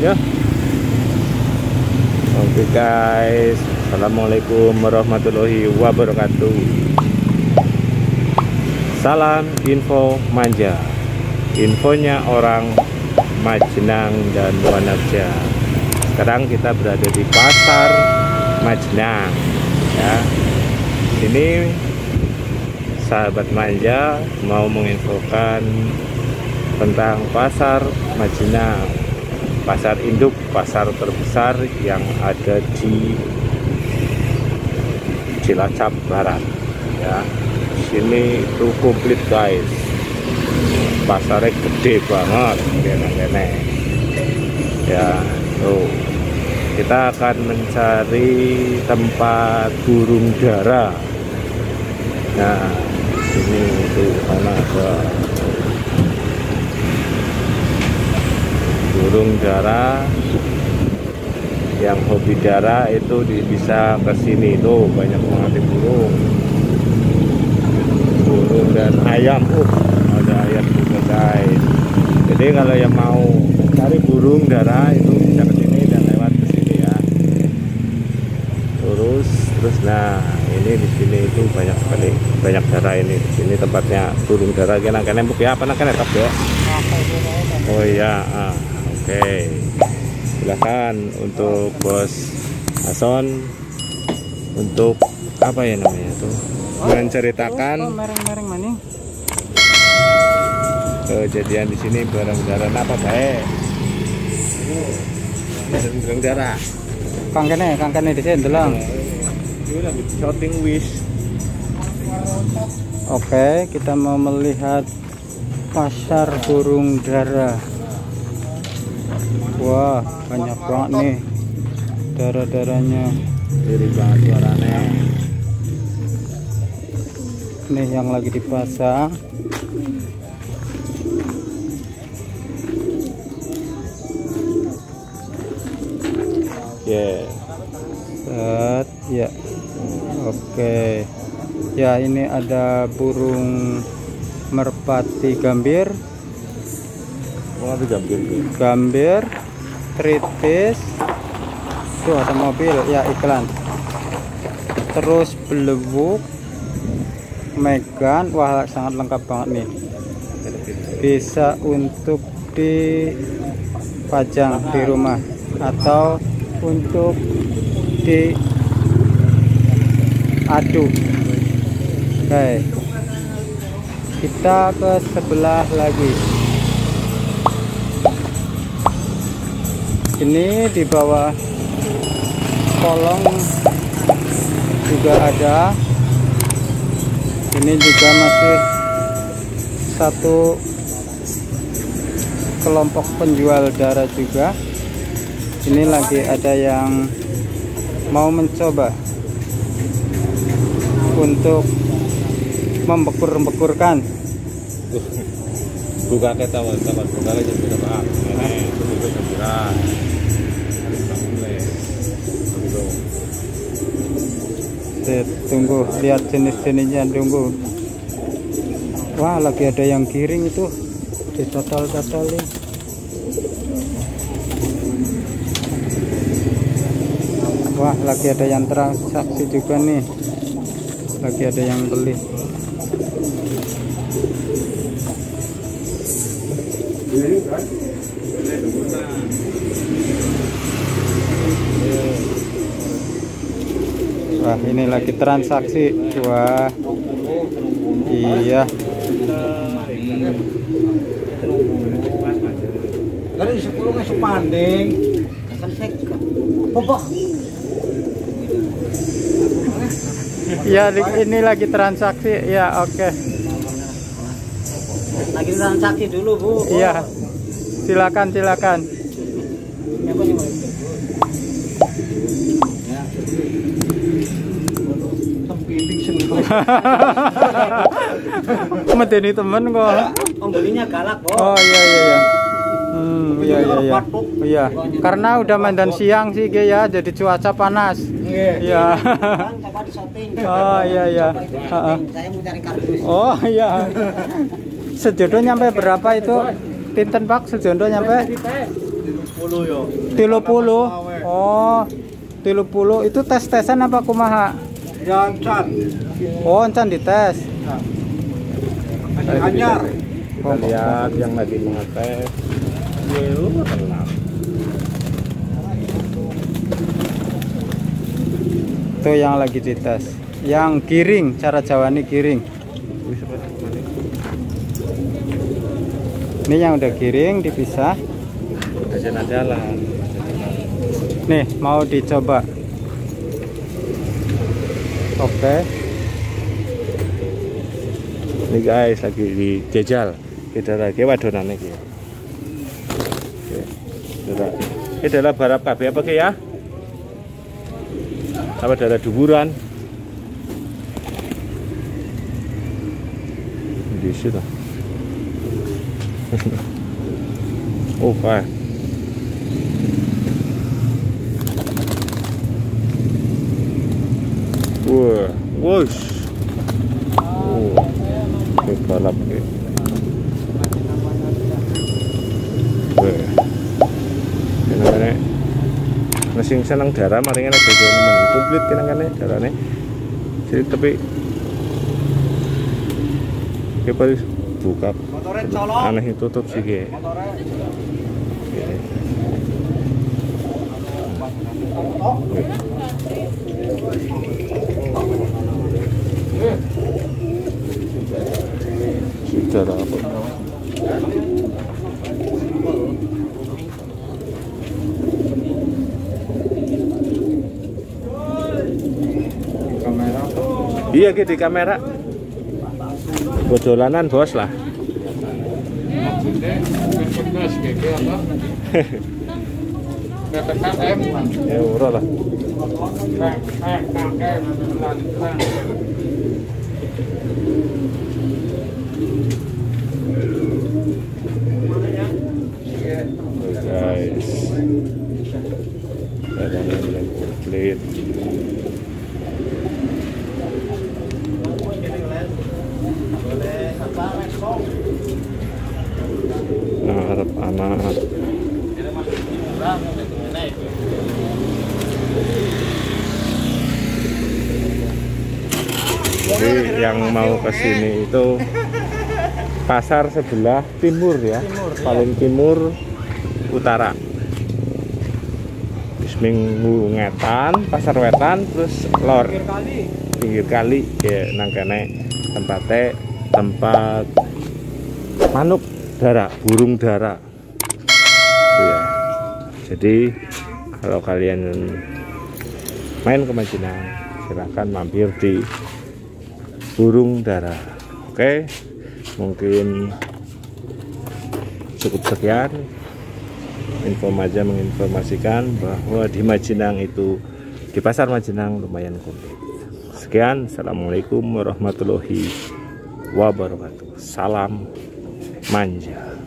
ya. Oke guys, assalamualaikum warahmatullahi wabarakatuh. Salam info manja, infonya orang Majenang dan Wanareja. Sekarang kita berada di Pasar Majenang ya. Ini sahabat manja mau menginfokan tentang Pasar Majenang, pasar induk, pasar terbesar yang ada di Cilacap Barat ya. Sini itu komplit guys, pasarnya gede banget ya. Tuh, kita akan mencari tempat burung dara. Nah ini itu mana ada burung dara, yang hobi dara itu bisa ke sini. Tuh banyak banget burung, burung dan ayam. Ada ayam juga guys. Jadi kalau yang mau cari burung dara itu bisa ke sini dan lewat ke sini ya. Terus nah ini di sini itu banyak sekali, banyak darah ini. Di sini tempatnya burung darah kenang-kenang ya, apa nak netap ya? Oh iya, oke. Silakan untuk Bos Ason untuk apa ya namanya tuh? Menceritakan kejadian di sini burung darah apa baik? Burung darah. Kangkene di sini dulu. Shooting wish. Oke, kita mau melihat pasar burung dara. Wah, banyak banget nih dara-daranya. Jadi banget suaranya. Nih yang lagi dipasang. Yeah. Ya. Oke, ya ini ada burung merpati gambir, gambir, tritis, tuh ada mobil ya iklan, terus belewuk, megan, wah sangat lengkap banget nih, bisa untuk dipajang di rumah atau untuk diadu. Oke, kita ke sebelah lagi. Ini di bawah kolong juga ada. Ini juga masih satu kelompok penjual darah juga. Ini lagi ada yang mau mencoba untuk membekur-bekurkan. Buka ketawa-tawa, buka aja sudah paham. Ini betul-betul. Tunggu, lihat jenis-jenisnya tunggu. Wah, lagi ada yang giring itu. Ditotol-totolin. Wah, lagi ada yang transaksi juga nih. Lagi ada yang beli. Wah, ini lagi transaksi. Wah. Iya. Dari 10 sepanding. Ya ini lagi transaksi ya. Oke, lagi transaksi dulu Bu. Iya, silakan medeni temen kok pembelinya galak kok. Oh iya iya, karena udah mandan siang sih ya, jadi cuaca panas. Iya. Oh iya. Saya mau cari kardus. Oh iya. Sejodoh nyampe berapa itu? Tinten Pak, sejodoh nyampe? yo. 30. Oh, 30 itu tes-tesan apa kumaha? Ya encan. Oh, encan dites. Anyar. Kita lihat yang lagi mengetes. Itu yang lagi dites. Yang giring, cara Jawa ini giring. Ini yang udah giring dipisah. Nih mau dicoba. Oke. Ini guys lagi dijajal. Kita lagi wadonan lagi. Ini adalah barang KB apa ke ya? Apa darah duburan? Di situ. Oh, Pak. Wush. Oh. Balap ke. Ini mesin senang darah maringan ada teman komplit kenangane darane. Jadi tapi ke Paris buka aneh itu tutup sih ke. Sudah apa? Kamera. Iya gitu kamera. Bojolanan bos lah. Euro lah. Guys, nah, harap anak. Jadi yang mau kesini itu pasar sebelah timur ya, paling timur utara. Terus minggu ngetan, pasar wetan, terus lor pinggir kali ya nangkane tempatnya tempat manuk dara, burung dara. Ya. Jadi kalau kalian main ke Majenang silahkan mampir di burung dara. Oke, mungkin cukup sekian. Info Manja menginformasikan bahwa di Majenang itu di pasar Majenang lumayan komplit. Sekian, assalamualaikum warahmatullahi wabarakatuh. Salam manja.